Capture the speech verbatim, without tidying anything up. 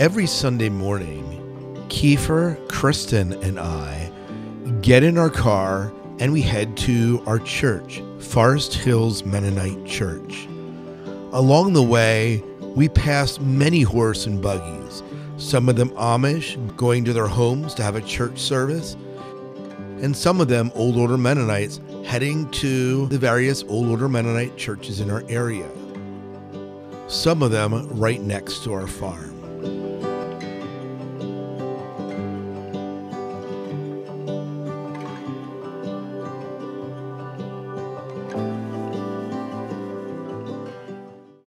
Every Sunday morning, Kiefer, Kristen, and I get in our car and we head to our church, Forest Hills Mennonite Church. Along the way, we pass many horse and buggies, some of them Amish going to their homes to have a church service, and some of them Old Order Mennonites heading to the various Old Order Mennonite churches in our area, some of them right next to our farm.